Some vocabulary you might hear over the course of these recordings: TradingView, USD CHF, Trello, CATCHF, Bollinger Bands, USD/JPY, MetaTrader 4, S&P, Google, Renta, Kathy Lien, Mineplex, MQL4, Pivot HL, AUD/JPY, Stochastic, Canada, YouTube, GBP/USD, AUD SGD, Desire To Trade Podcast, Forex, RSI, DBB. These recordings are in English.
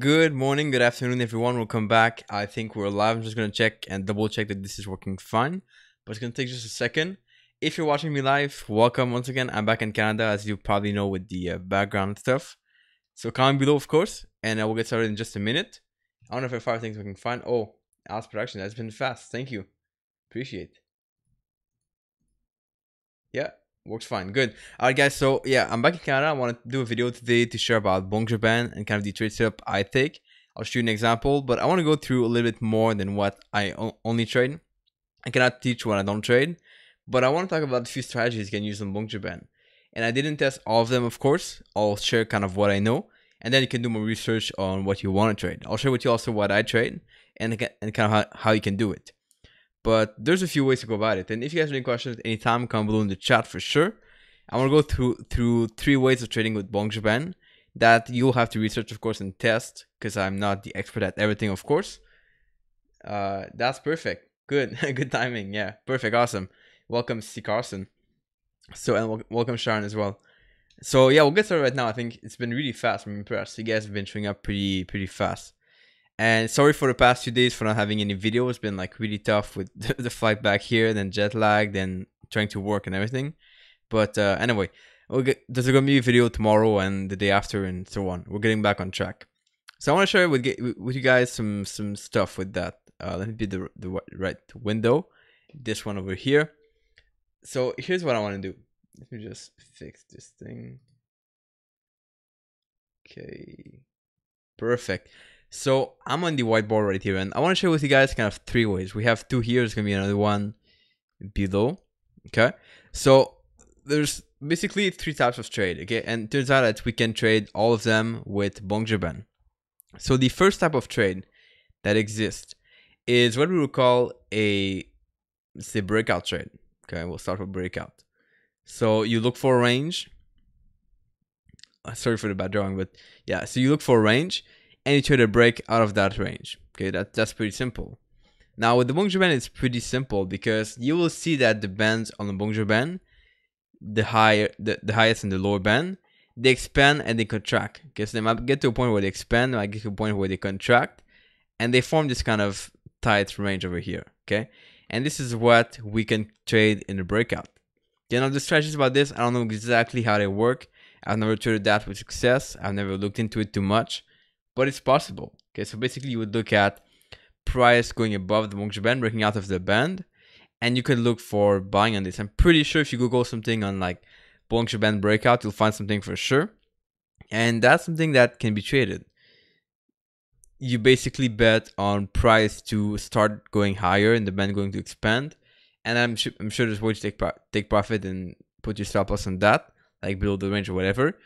Good morning, good afternoon, everyone. Welcome back. I think we're live. I'm just going to check and double check that this is working fine, but it's going to take just a second. If you're watching me live, welcome once again. I'm back in Canada, as you probably know, with the background stuff. So comment below, of course, and I will get started in just a minute. I don't know if I find things working fine. Oh, Al's production. That's been fast. Thank you. Appreciate. Yeah, works fine. Good. All right, guys. So yeah, I'm back in Canada. I want to do a video today to share about Bollinger Bands and kind of the trade setup I take. I'll show you an example, but I want to go through a little bit more than what I only trade. I cannot teach what I don't trade, but I want to talk about a few strategies you can use on Bollinger Bands. And I didn't test all of them, of course. I'll share kind of what I know, and then you can do more research on what you want to trade. I'll share with you also what I trade and kind of how you can do it. But there's a few ways to go about it. And if you guys have any questions at any time, comment below in the chat for sure. I want to go through three ways of trading with Bollinger Bands that you'll have to research, of course, and test, because I'm not the expert at everything, of course. That's perfect. Good. Good timing. Yeah. Perfect. Awesome. Welcome, C. Carson. So, and welcome, Sharon, as well. So, yeah, we'll get started right now. I think it's been really fast. I'm impressed. You guys have been showing up pretty fast. And sorry for the past few days for not having any video. It's been like really tough with the flight back here, then jet lag, then trying to work and everything. But anyway, there's going to be a video tomorrow and the day after and so on. We're getting back on track. So I want to share with you guys some stuff with that. Let me be the right window. This one over here. So here's what I want to do. Let me just fix this thing. Okay. Perfect. So I'm on the whiteboard right here, and I want to share with you guys kind of three ways. We have two here. There's going to be another one below. Okay. So there's basically three types of trade. Okay. And it turns out that we can trade all of them with Bollinger Bands. So the first type of trade that exists is what we would call a breakout trade. Okay. We'll start with breakout. So you look for a range. Sorry for the bad drawing, but yeah. So you look for a range, and you try to break out of that range. Okay, that's pretty simple. Now with the Bollinger Band, it's pretty simple, because you will see that the bands on the Bollinger Band, the highest and the lower band, they expand and they contract. Okay, so they might get to a point where they expand, they might get to a point where they contract, and they form this kind of tight range over here. Okay, and this is what we can trade in the breakout. Okay, now the strategies about this, I don't know exactly how they work. I've never traded that with success. I've never looked into it too much. But it's possible. Okay, so basically you would look at price going above the Bollinger Band, breaking out of the band, and you can look for buying on this. I'm pretty sure if you Google something on like Bollinger Band breakout, you'll find something for sure. And that's something that can be traded. You basically bet on price to start going higher and the band going to expand. And I'm sure there's ways to take profit and put your stop loss on that, like below the range or whatever.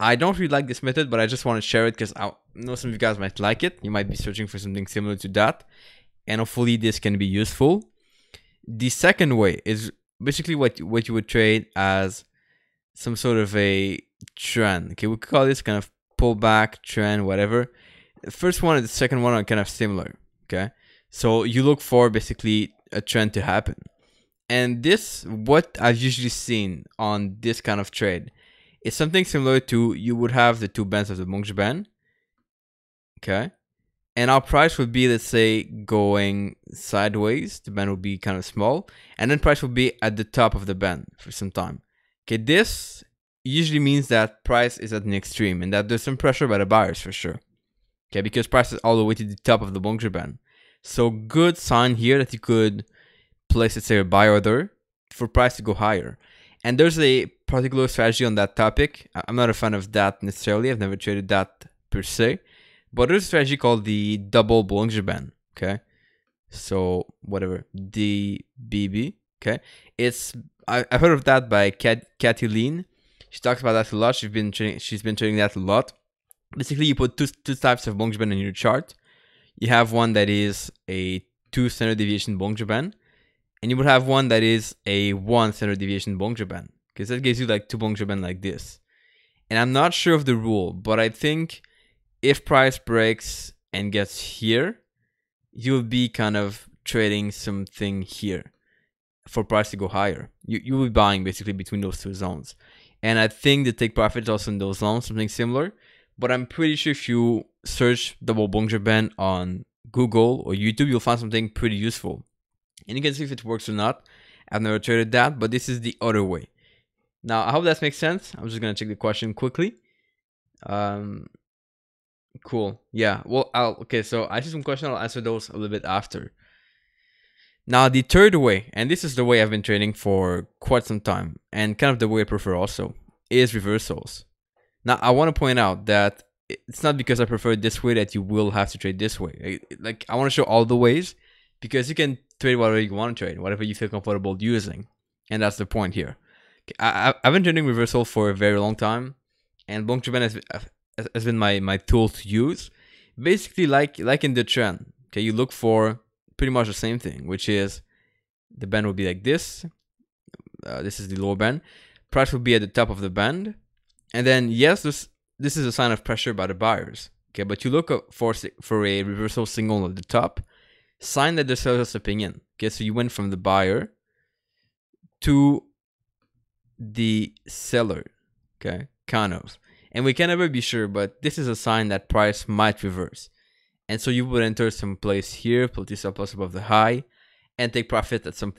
I don't really like this method, but I just want to share it because I know some of you guys might like it. You might be searching for something similar to that, and hopefully this can be useful. The second way is basically what you would trade as some sort of a trend. Okay, we could call this kind of pullback, trend, whatever. The first one and the second one are kind of similar. Okay, so you look for basically a trend to happen. And this, what I've usually seen on this kind of trade, it's something similar to, you would have the two bands of the Bollinger Band, okay? And our price would be, let's say, going sideways. The band would be kind of small. And then price would be at the top of the band for some time. Okay, this usually means that price is at an extreme and that there's some pressure by the buyers for sure. Okay, because price is all the way to the top of the Bollinger Band. So good sign here that you could place, let's say, a buy order for price to go higher. And there's a particular strategy on that topic. I'm not a fan of that necessarily. I've never traded that per se. But there's a strategy called the double Bollinger Band. Okay. So whatever. DBB. Okay. It's, I've heard of that by Kathy Lien. She talks about that a lot. She's been trading that a lot. Basically, you put two types of Bollinger Band in your chart. You have one that is a 2 standard deviation Bollinger Band. And you would have one that is a 1 standard deviation Bollinger Band, because that gives you like two Bollinger Band like this. And I'm not sure of the rule, but I think if price breaks and gets here, you'll be kind of trading something here for price to go higher. You will be buying basically between those two zones. And I think the take profit is also in those zones, something similar. But I'm pretty sure if you search double Bollinger Band on Google or YouTube, you'll find something pretty useful. And you can see if it works or not. I've never traded that, but this is the other way. Now, I hope that makes sense. I'm just going to check the question quickly. Cool. Yeah. Well, okay. So I see some questions. I'll answer those a little bit after. Now, the third way, and this is the way I've been trading for quite some time, and kind of the way I prefer also, is reversals. Now, I want to point out that it's not because I prefer it this way that you will have to trade this way. Like, I want to show all the ways, because you can trade whatever you want to trade, whatever you feel comfortable using. And that's the point here. I've been trading reversal for a very long time, and Bollinger Band has been my tool to use. Basically, like in the trend, okay, you look for pretty much the same thing, which is the band will be like this. This is the lower band. Price will be at the top of the band. And then, yes, this is a sign of pressure by the buyers. Okay, but you look for a reversal signal at the top, sign that the seller is stepping in. Okay, so you went from the buyer to the seller, okay, kind of. And we can never be sure, but this is a sign that price might reverse. And so you would enter some place here, put this up plus above the high, and take profit at something.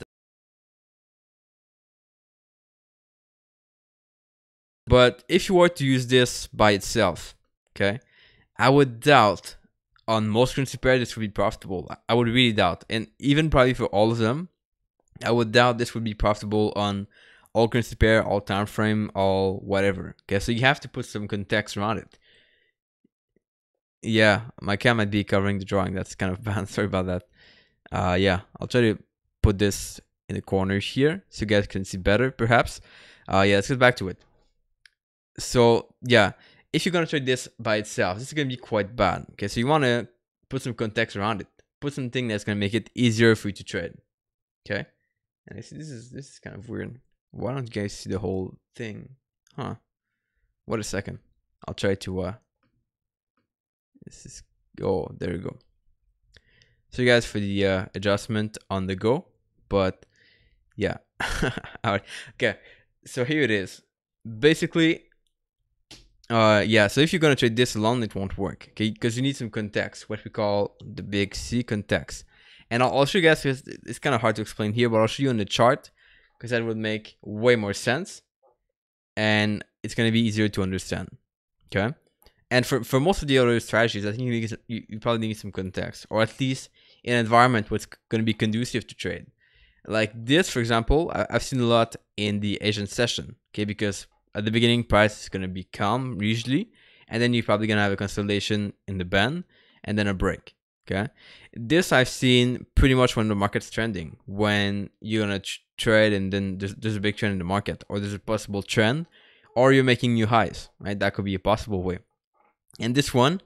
But if you were to use this by itself, okay, I would doubt on most currency pairs this would be profitable. I would really doubt. And even probably for all of them, I would doubt this would be profitable on all currency pair, all time frame, all whatever. Okay, so you have to put some context around it. Yeah, my cam might be covering the drawing. That's kind of bad. Sorry about that. Yeah, I'll try to put this in the corner here so you guys can see better, perhaps. Yeah, let's get back to it. So yeah, if you're gonna trade this by itself, this is gonna be quite bad. Okay, so you want to put some context around it. Put something that's gonna make it easier for you to trade. Okay, and I see this is kind of weird. Why don't you guys see the whole thing? Huh? What a second. I'll try to this is, oh, there you go. So you guys, for the adjustment on the go, but yeah. All right. Okay, so here it is. Basically, yeah, so if you're going to trade this alone, it won't work, okay, because you need some context, what we call the big C context. And I'll show you guys, because it's kind of hard to explain here, but I'll show you on the chart, because that would make way more sense, and it's going to be easier to understand, okay? And for most of the other strategies, I think you probably need some context, or at least an environment where it's going to be conducive to trade. Like this, for example, I've seen a lot in the Asian session, okay, because at the beginning, price is going to be calm, usually, and then you're probably going to have a consolidation in the band, and then a break, okay? This I've seen pretty much when the market's trending, when you're going to trade and then there's a big trend in the market, or there's a possible trend, or you're making new highs, right? That could be a possible way. And this one,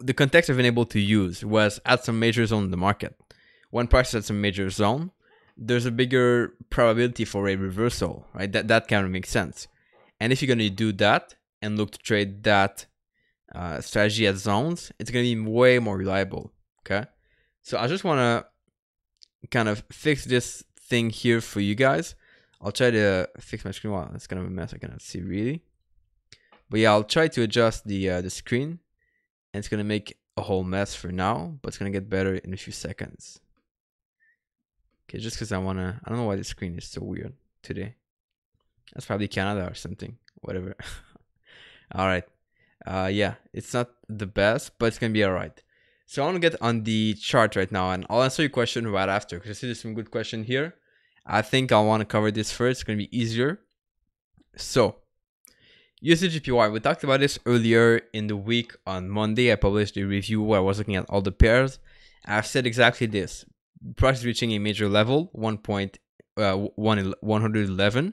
the context I've been able to use was at some major zone in the market. When price is at some major zone, there's a bigger probability for a reversal, right? That kind of makes sense. And if you're going to do that and look to trade that strategy at zones, it's going to be way more reliable, okay? So I just want to kind of fix this thing here for you guys. I'll try to fix my screen. Wow, it's kind of a mess. I cannot see really. But yeah, I'll try to adjust the screen, and it's going to make a whole mess for now, but it's going to get better in a few seconds. Okay, just because I don't know why the screen is so weird today. That's probably Canada or something, whatever. All right. Yeah, it's not the best, but it's going to be all right. So I want to get on the chart right now, and I'll answer your question right after, because I see there's some good question here. I think I want to cover this first. It's going to be easier. So USD/JPY, we talked about this earlier in the week. On Monday, I published a review where I was looking at all the pairs. I've said exactly this. Price is reaching a major level, 111.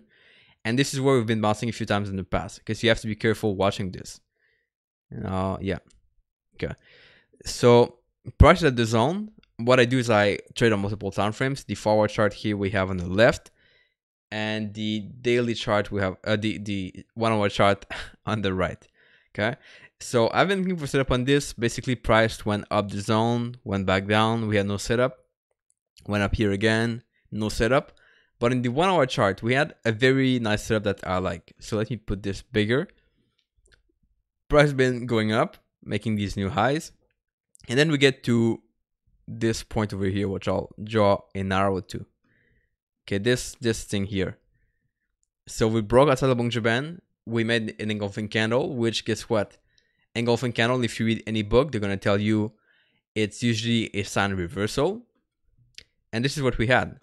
And this is where we've been bouncing a few times in the past, because you have to be careful watching this. Yeah. Okay. So price at the zone. What I do is I trade on multiple time frames. The forward chart here we have on the left, and the daily chart we have the 1 hour chart on the right. Okay. So I've been looking for setup on this. Basically, price went up the zone, went back down. We had no setup. Went up here again, no setup. But in the 1 hour chart, we had a very nice setup that I like. So let me put this bigger. Price been going up, making these new highs. And then we get to this point over here, which I'll draw an arrow to. Okay, this thing here. So we broke outside of Bollinger Band. We made an engulfing candle, which guess what? Engulfing candle, if you read any book, they're going to tell you it's usually a sign of reversal. And this is what we had.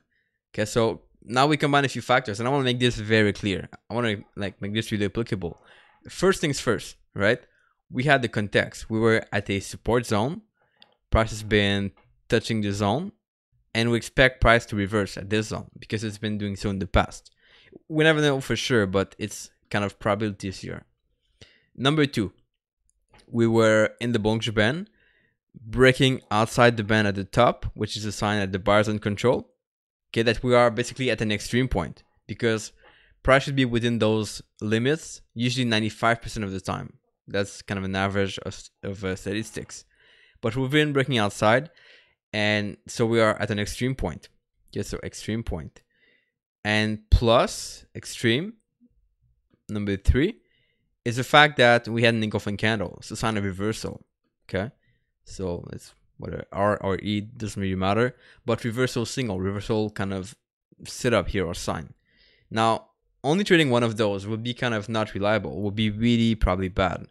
Okay, so now we combine a few factors, and I want to make this very clear. I want to make this really applicable. First things first, right? We had the context. We were at a support zone. Price has been touching the zone, and we expect price to reverse at this zone because it's been doing so in the past. We never know for sure, but it's kind of probabilities here. Number two, we were in the Bollinger Band, breaking outside the band at the top, which is a sign that the buyer's in control. Okay, that we are basically at an extreme point because price should be within those limits usually 95% of the time. That's kind of an average of statistics. But we've been breaking outside, and so we are at an extreme point. Okay, so extreme point. And plus extreme, number three, is the fact that we had an engulfing candle. It's a sign of reversal. Okay, so it's whether R or E doesn't really matter, but reversal signal, reversal kind of setup here or sign. Now, only trading one of those would be kind of not reliable, would be really probably bad.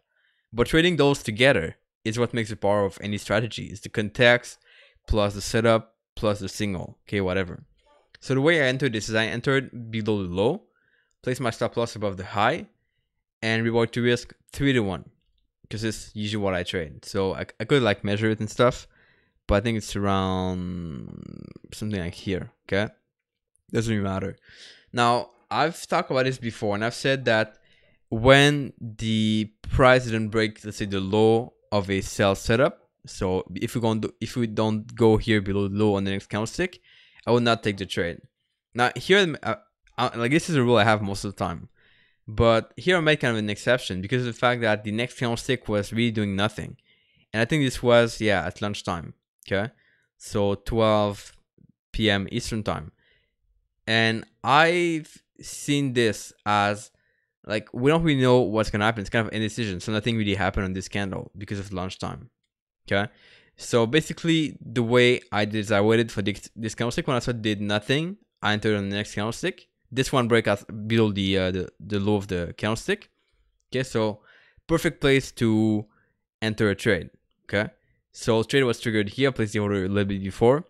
But trading those together is what makes the power of any strategy. It's the context plus the setup plus the signal, okay, whatever. So the way I entered this is I entered below the low, placed my stop loss above the high, and reward to risk 3-to-1, because it's usually what I trade. So I could like measure it and stuff, but I think it's around something like here, okay? Doesn't really matter. Now, I've talked about this before, and I've said that when the price didn't break, let's say, the low of a sell setup, so if we don't go here below the low on the next candlestick, I will not take the trade. Now here, like this is a rule I have most of the time, but here I made kind of an exception because of the fact that the next candlestick was really doing nothing, and I think this was at lunchtime. Okay, so 12 p.m. Eastern time, and I've seen this as like we don't really know what's gonna happen. It's kind of indecision, so nothing really happened on this candle because of lunchtime. Okay. So basically, the way I did is I waited for this candlestick. When I saw it did nothing, I entered on the next candlestick. This one break out below the low of the candlestick. Okay, so perfect place to enter a trade. Okay, so trade was triggered here. I placed the order a little bit before.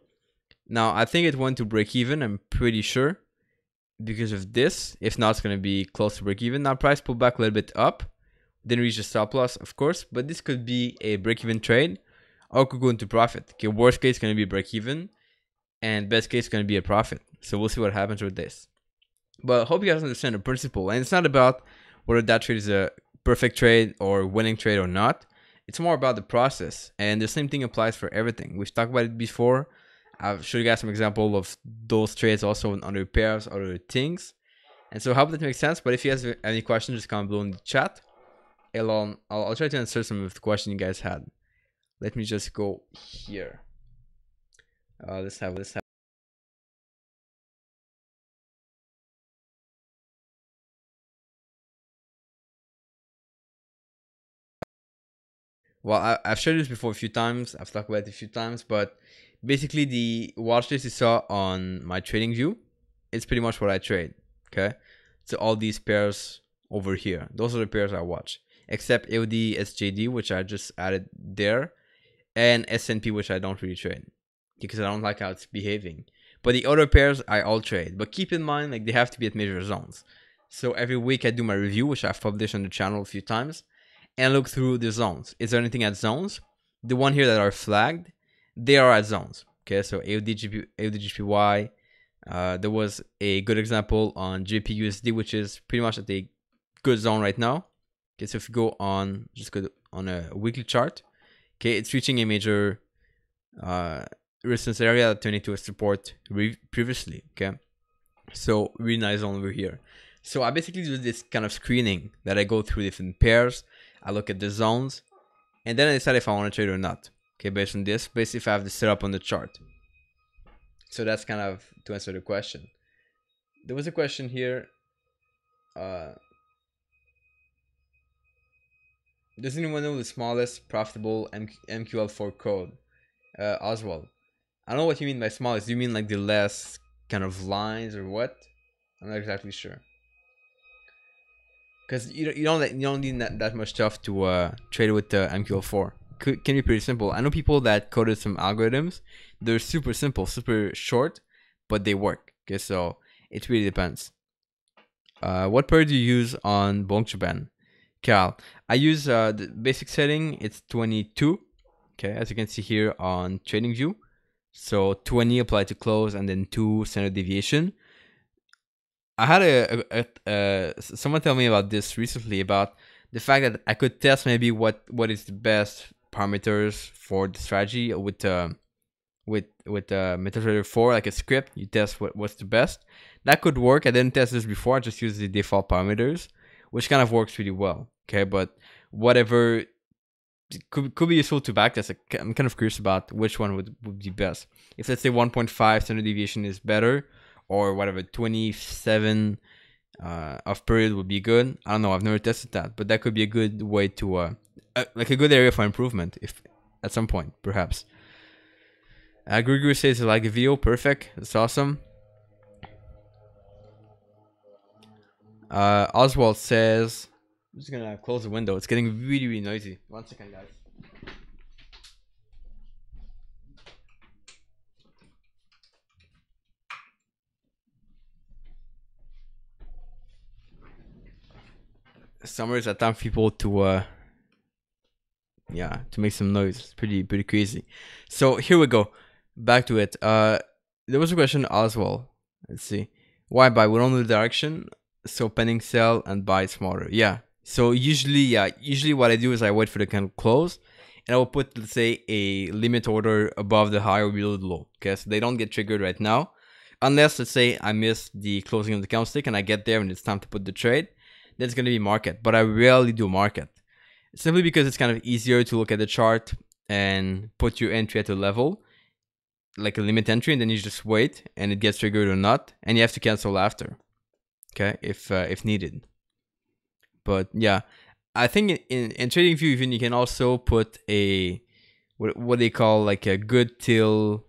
Now I think it went to break even. I'm pretty sure because of this. If not, it's gonna be close to break even. Now price pulled back a little bit up, didn't reach the stop loss, of course, but this could be a break even trade. Or could go into profit. Okay, worst case gonna be break even, and best case gonna be a profit. So we'll see what happens with this. But I hope you guys understand the principle. And it's not about whether that trade is a perfect trade or winning trade or not. It's more about the process. And the same thing applies for everything. We've talked about it before. I've showed you guys some example of those trades also in other pairs, other things. And so I hope that makes sense. But if you guys have any questions, just comment below in the chat. I'll try to answer some of the questions you guys had. Let me just go here. Let's have. Well, I've shared this before a few times. I've talked about it a few times, but basically the watch list you saw on my TradingView, it's pretty much what I trade. Okay, so all these pairs over here, those are the pairs I watch, except AUD SGD, which I just added there. And S&P, which I don't really trade because I don't like how it's behaving. But the other pairs I all trade. But keep in mind, like, they have to be at major zones. So every week I do my review, which I've published on the channel a few times, and look through the zones. Is there anything at zones? The one here that are flagged, they are at zones. Okay, so AUD/JPY. There was a good example on GBP/USD, which is pretty much at a good zone right now. Okay, so if you go on, just go on a weekly chart. Okay, it's reaching a major resistance area that turned into a support previously. Okay, so really nice zone over here. So I basically do this kind of screening that I go through different pairs. I look at the zones, and then I decide if I want to trade or not. Okay, based on this, basically if I have the setup on the chart. So that's kind of to answer the question. There was a question here. Does anyone know the smallest profitable MQL4 code? Oswald, I don't know what you mean by smallest. Do you mean like the less kind of lines or what? I'm not exactly sure. Because you don't need that much stuff to trade with the MQL4. Can be pretty simple. I know people that coded some algorithms. They're super simple, super short, but they work. Okay, so it really depends. What pair do you use on Bollinger Band, Cal? I use the basic setting. It's 22. Okay, as you can see here on TradingView. So 20 applied to close, and then 2 standard deviation. I had someone tell me about this recently, about the fact that I could test maybe what is the best parameters for the strategy with MetaTrader 4, like a script. You test what's the best. That could work. I didn't test this before. I just used the default parameters, which kind of works really well. Okay, but whatever could be useful to backtest. I'm kind of curious about which one would be best. If let's say 1.5 standard deviation is better, or whatever, 27 of period would be good. I don't know. I've never tested that, but that could be a good way to like a good area for improvement, if at some point perhaps. Grigor says I like the video. Perfect. That's awesome. Oswald says, I'm just gonna close the window. It's getting really, really noisy. One second, guys. Summer is a time for people to to make some noise. It's pretty crazy. So here we go. Back to it. There was a question, Oswald. Let's see. Why buy? We don't know the direction. So pending sell and buy smarter. Yeah. So usually what I do is I wait for the candle close, and I will put, let's say, a limit order above the high or below the low. Okay, so they don't get triggered right now, unless, let's say, I miss the closing of the candlestick and I get there and it's time to put the trade. That's going to be market, but I rarely do market, simply because it's kind of easier to look at the chart and put your entry at a level, like a limit entry, and then you just wait and it gets triggered or not, and you have to cancel after, okay, if needed. But yeah, I think in TradingView even you can also put a what they call like a good till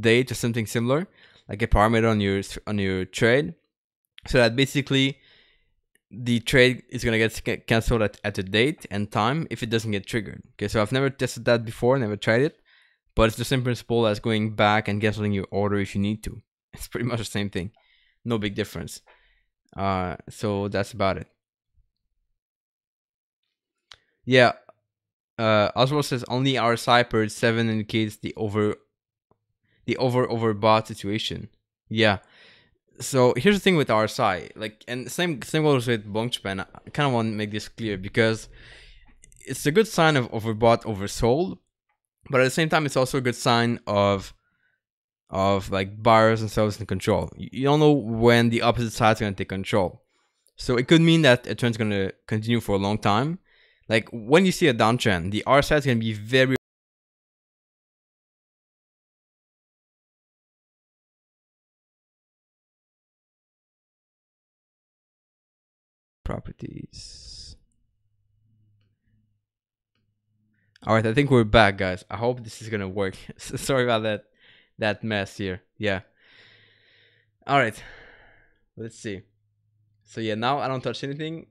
date or something similar, like a parameter on your trade, so that basically the trade is going to get canceled at a date and time if it doesn't get triggered. Okay, so I've never tested that before, never tried it, but it's the same principle as going back and canceling your order if you need to. It's pretty much the same thing. No big difference. So that's about it. Yeah. Oswald says only RSI period 7 indicates the overbought situation. Yeah. So here's the thing with RSI, like, and same goes with Bollinger Band. I kind of want to make this clear because it's a good sign of overbought, oversold, but at the same time, it's also a good sign of like buyers and sellers in control. You don't know when the opposite side's going to take control. So it could mean that a trend's going to continue for a long time. Like when you see a downtrend, the RSI is going to be very properties. All right, I think we're back, guys. I hope this is gonna work. Sorry about that mess here. Yeah. All right. Let's see. So yeah, now I don't touch anything.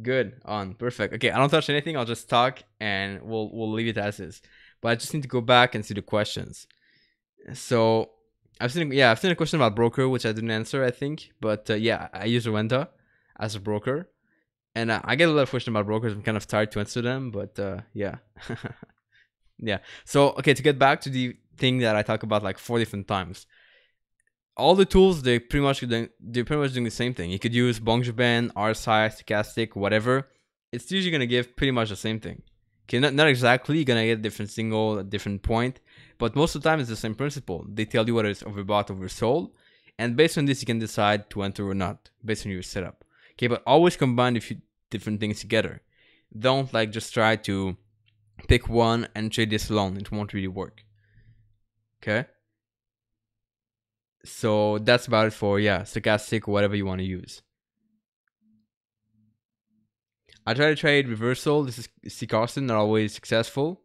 Good. On. Perfect. Okay, I don't touch anything. I'll just talk, and we'll leave it as is. But I just need to go back and see the questions. So. I've seen a question about broker, which I didn't answer, I think. But yeah, I use Renta as a broker, and I get a lot of questions about brokers. I'm kind of tired to answer them, but yeah, yeah. So okay, to get back to the thing that I talk about like 4 different times, all the tools they're pretty much doing the same thing. You could use Bollinger Band, RSI, Stochastic, whatever. It's usually gonna give pretty much the same thing. Okay, not exactly. You're gonna get a different signal at a different point. But most of the time, it's the same principle. They tell you whether it's overbought, oversold. And based on this, you can decide to enter or not, based on your setup. Okay, but always combine a few different things together. Don't like just try to pick one and trade this alone. It won't really work. Okay? So that's about it for, yeah, Stochastic, whatever you want to use. I try to trade reversal. This is stochastic, not always successful.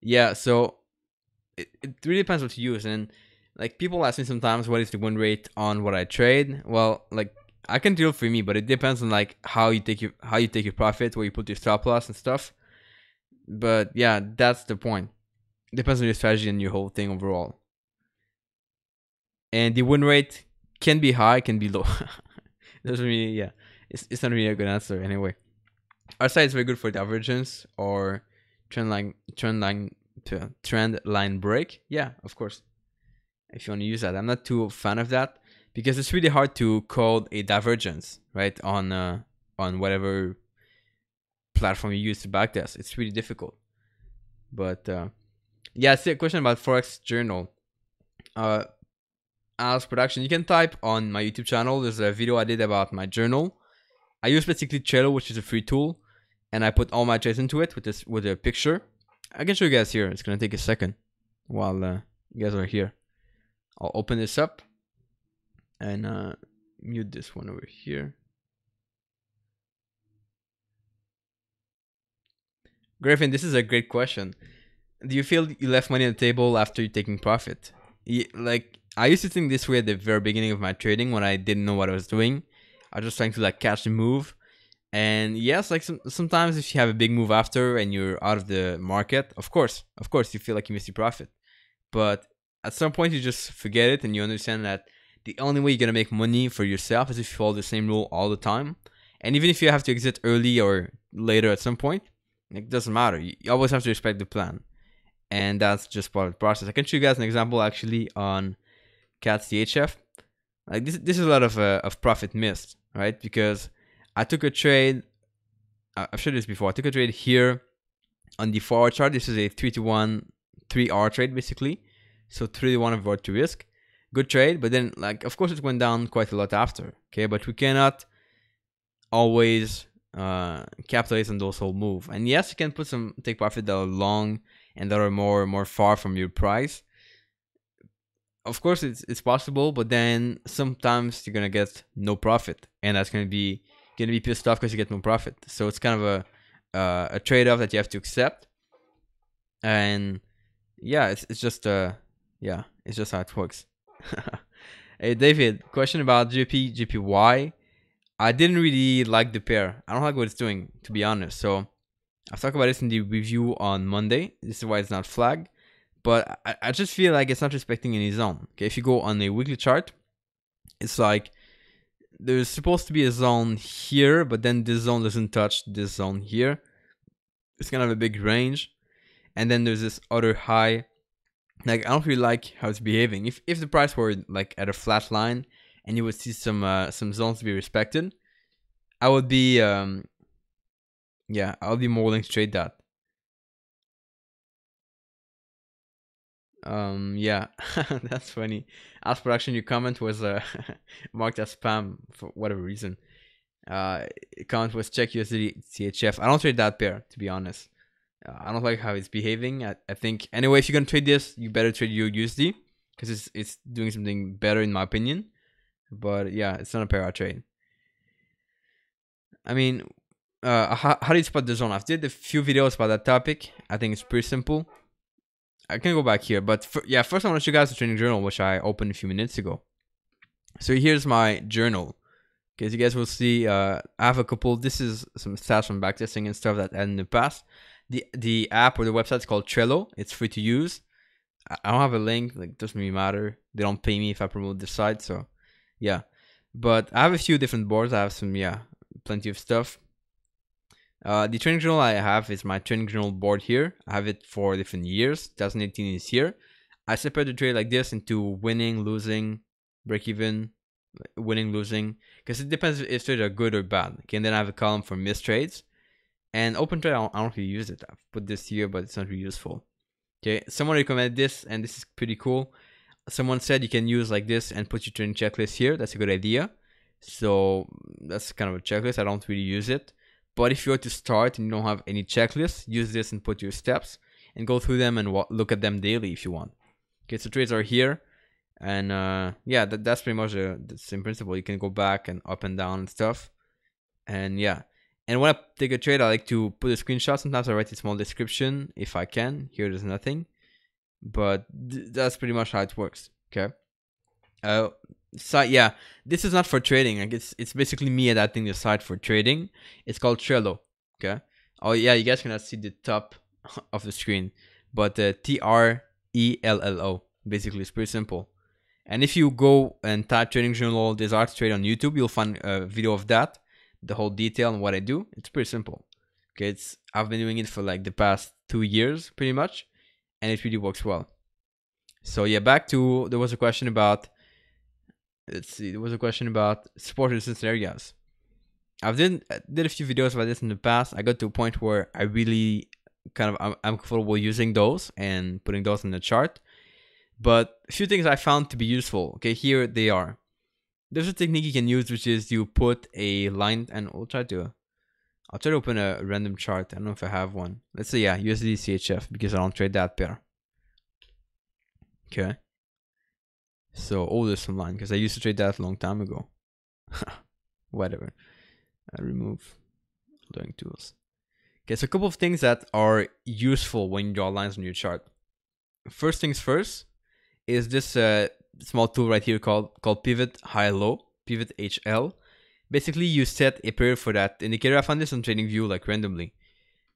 Yeah, so it really depends what you use. And like, people ask me sometimes, what is the win rate on what I trade? Well, like, I can do it for me, but it depends on like how you take your profit, where you put your stop loss and stuff. But yeah, that's the point. It depends on your strategy and your whole thing overall. And the win rate can be high, can be low. Doesn't really, yeah. It's not really a good answer anyway. RSI is very good for divergence or trend line break. Yeah, of course. If you want to use that, I'm not too a fan of that because it's really hard to call a divergence, right? On whatever platform you use to backtest, it's really difficult. But yeah, I see a question about Forex Journal. As production, you can type on my YouTube channel. There's a video I did about my journal. I use basically Trello, which is a free tool, and I put all my trades into it with a picture. I can show you guys here. It's gonna take a second while you guys are here. I'll open this up and mute this one over here. Griffin, this is a great question. Do you feel you left money on the table after you're taking profit? Like, I used to think this way at the very beginning of my trading when I didn't know what I was doing. I was just trying to like catch the move. And yes, like sometimes if you have a big move after and you're out of the market, of course you feel like you missed your profit. But at some point you just forget it and you understand that the only way you're gonna make money for yourself is if you follow the same rule all the time. And even if you have to exit early or later at some point, it doesn't matter. You always have to respect the plan. And that's just part of the process. I can show you guys an example actually on CATCHF. Like this is a lot of profit missed, right? Because I took a trade, I've showed this before, I took a trade here on the 4-hour chart. This is a 3-to-1, 3-hour trade basically. So 3-to-1 avoid to risk. Good trade, but then like, of course it went down quite a lot after, okay? But we cannot always capitalize on those whole move. And yes, you can put some take profit that are long and that are more far from your price. Of course it's possible, but then sometimes you're gonna get no profit, and that's gonna be pissed off because you get no profit. So it's kind of a trade-off that you have to accept. And yeah, it's just yeah, it's just how it works. Hey David, question about GBP/JPY. I didn't really like the pair. I don't like what it's doing, to be honest. So I've talked about this in the review on Monday. This is why it's not flagged. But I just feel like it's not respecting any zone. Okay, if you go on a weekly chart, it's like there's supposed to be a zone here, but then this zone doesn't touch this zone here. It's kind of a big range. And then there's this other high. Like, I don't really like how it's behaving. If the price were like at a flat line and you would see some zones to be respected, I would be yeah, I'll be more willing to trade that. Yeah, that's funny. As production, your comment was marked as spam for whatever reason. Comment was check USD CHF. I don't trade that pair, to be honest. I don't like how it's behaving. I think anyway, if you're gonna trade this, you better trade your USD because it's doing something better in my opinion. But yeah, it's not a pair I trade. I mean, how do you spot the zone? I've did a few videos about that topic. I think it's pretty simple. I can go back here, but yeah, first I want to show you guys the trading journal, which I opened a few minutes ago. So here's my journal. Okay, as you guys will see, I have a couple. This is some stats from backtesting and stuff that I had in the past. The app or the website is called Trello. It's free to use. I don't have a link. Like, it doesn't really matter. They don't pay me if I promote the site. So yeah, but I have a few different boards. I have some, yeah, plenty of stuff. The trading journal I have is my trading journal board here. I have it for different years. 2018 is here. I separate the trade like this into winning, losing, break even, winning, losing, because it depends if trades are good or bad. Okay, and then I have a column for missed trades. And open trade, I don't really use it. I've put this here, but it's not really useful. Okay, someone recommended this, and this is pretty cool. Someone said you can use like this and put your trading checklist here. That's a good idea. So that's kind of a checklist. I don't really use it. But if you were to start and you don't have any checklists, use this and put your steps and go through them and look at them daily if you want. Okay, so trades are here. And yeah, that's pretty much the same principle. You can go back and up and down and stuff. And yeah, And when I take a trade, I like to put a screenshot. Sometimes I write a small description if I can. Here there's nothing, but that's pretty much how it works. Okay. So yeah, this is not for trading. Like it's basically me adapting the site for trading. It's called Trello. Okay. Oh yeah, you guys cannot see the top of the screen, but Trello. Basically, it's pretty simple. And if you go and type trading journal desires trade on YouTube, you'll find a video of that, the whole detail and what I do. It's pretty simple. Okay, it's I've been doing it for like the past 2 years pretty much, and it really works well. So yeah, back to there was a question about support resistance areas. I've did a few videos about this in the past. I got to a point where I really kind of I'm comfortable using those and putting those in the chart. But a few things I found to be useful. Okay, here they are. There's a technique you can use, which is you put a line, and I'll try to open a random chart. I don't know if I have one. Let's say, yeah, USD CHF, because I don't trade that pair. Okay. So, oh, there's some line, because I used to trade that a long time ago. Whatever. I remove learning tools. Okay, so a couple of things that are useful when you draw lines on your chart. First things first, is this small tool right here called Pivot High-Low, Pivot HL. Basically, you set a period for that indicator. I found this on TradingView, like randomly.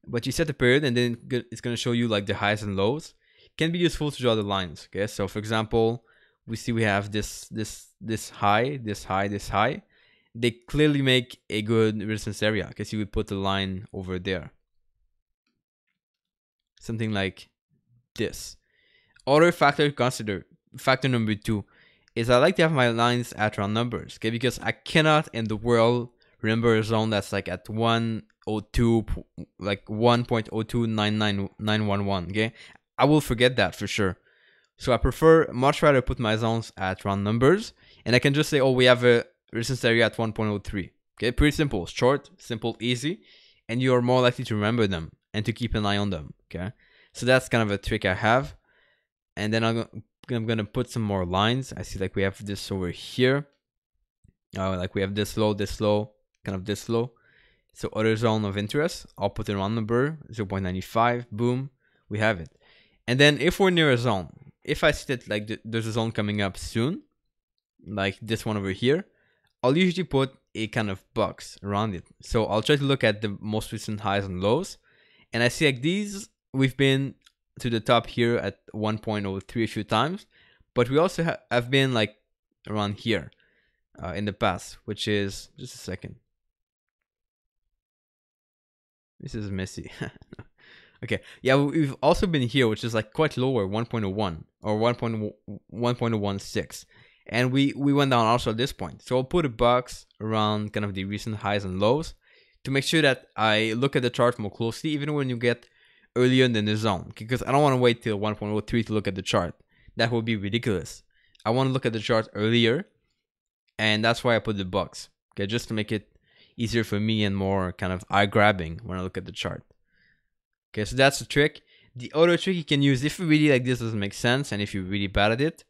But you set a period, and then it's going to show you like the highs and lows. Can be useful to draw the lines. Okay, so for example, we see we have this high, this high, this high. They clearly make a good resistance area. Okay, so we put the line over there. Something like this. Other factor to consider, factor number two, is I like to have my lines at round numbers, okay? Because I cannot in the world remember a zone that's like at 102, like 1.029991, okay? I will forget that for sure. So I prefer much rather put my zones at round numbers, and I can just say, oh, we have a resistance area at 1.03, okay? Pretty simple, short, simple, easy, and you're more likely to remember them and to keep an eye on them, okay? So that's kind of a trick I have. And then I'm going to put some more lines. I see like we have this over here. Like we have this low, kind of this low. So other zone of interest, I'll put a round number, 0.95, boom, we have it. And then if we're near a zone, if I see that like there's a zone coming up soon, like this one over here, I'll usually put a kind of box around it. So I'll try to look at the most recent highs and lows. And I see like these, we've been to the top here at 1.03 a few times, but we also have been like around here in the past, which is just a second. This is messy. Okay, yeah, we've also been here, which is like quite lower, 1.01 or 1.116, and we went down also at this point. So I'll put a box around kind of the recent highs and lows to make sure that I look at the chart more closely, even when you get earlier than the zone, because I don't want to wait till 1.03 to look at the chart. That would be ridiculous. I want to look at the chart earlier, and that's why I put the box. Okay, just to make it easier for me and more kind of eye grabbing when I look at the chart. Okay, so that's the trick. The other trick you can use if you really like this doesn't make sense, and if you're really bad at it,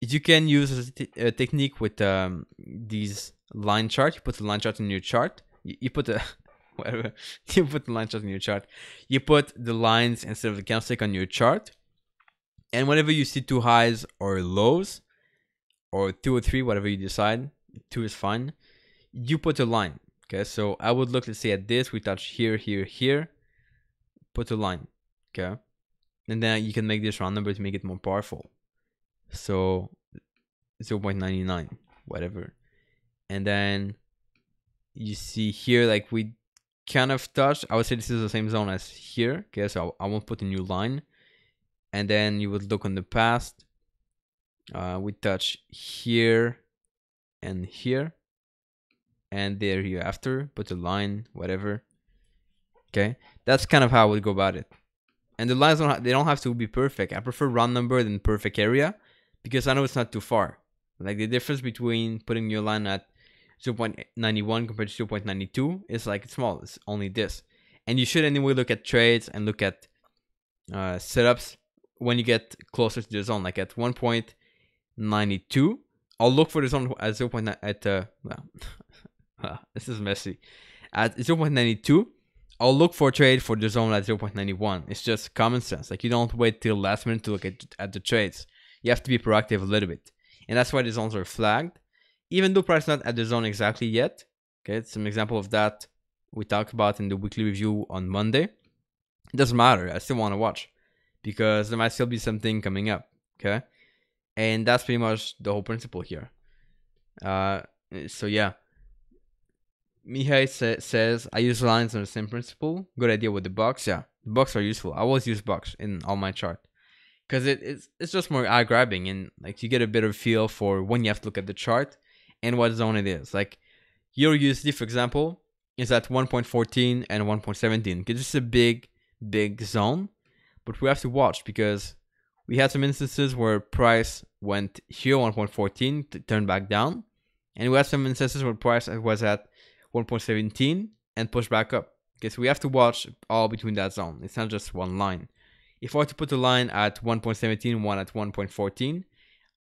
you can use a technique with these line charts. You put the line chart in your chart. You put the line chart on your chart. You put the lines instead of the candlestick on your chart, and whenever you see two highs or lows, or two or three, whatever you decide, two is fine. You put a line. Okay, so I would look, let's say, at this. We touch here, here, here. Put a line. Okay, and then you can make this round number to make it more powerful. So 0.99, whatever, and then you see here, like we kind of touched. I would say this is the same zone as here. Okay, so I won't put a new line. And then you would look on the past. We touch here and here. And there you after, put a line, whatever. Okay, that's kind of how I would go about it. And the lines, they don't have to be perfect. I prefer round number than perfect area, because I know it's not too far. Like the difference between putting your line at 2.91 compared to 2.92 is like small. It's only this, and you should anyway look at trades and look at setups when you get closer to the zone. Like at 1.92, I'll look for the zone at 0.9. This is messy. at 0.92, I'll look for a trade for the zone at 0.91. It's just common sense. Like, you don't wait till last minute to look at the trades. You have to be proactive a little bit. And that's why the zones are flagged. Even though price is not at the zone exactly yet. Okay, it's an example of that we talked about in the weekly review on Monday. It doesn't matter. I still want to watch because there might still be something coming up. Okay. And that's pretty much the whole principle here. So yeah. Mihai says, I use lines on the same principle. Good idea with the box. Yeah, the box are useful. I always use box in all my chart because it's just more eye grabbing, and like you get a better feel for when you have to look at the chart and what zone it is. Like your USD, for example, is at 1.14 and 1.17. This is a big zone, but we have to watch because we had some instances where price went here 1.14, turned back down, and we had some instances where price was at 1.17 and push back up. Okay, so we have to watch all between that zone. It's not just one line. If I were to put a line at 1.17, one at 1.14,